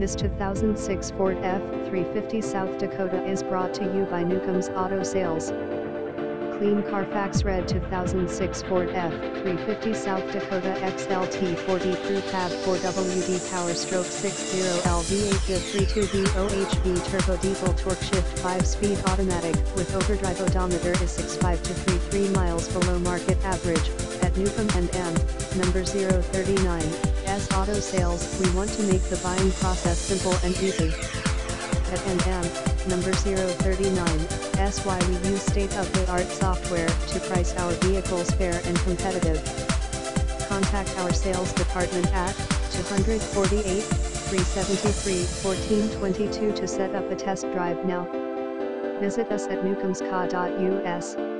This 2006 Ford F-350 South Dakota is brought to you by Newcomb's Auto Sales. Clean Carfax Red 2006 Ford F-350 South Dakota XLT 4D Crew Cab 4WD Power Stroke 60L V8 Div 32D OHV Turbo Diesel Torque Shift 5-speed automatic with overdrive. Odometer is 65 to 33 miles below market average. At Newcomb & number 039, S Auto Sales, we want to make the buying process simple and easy. At number 039, SY, we use state-of-the-art software to price our vehicles fair and competitive. Contact our sales department at 248-373-1422 to set up a test drive now. Visit us at newcombsca.us.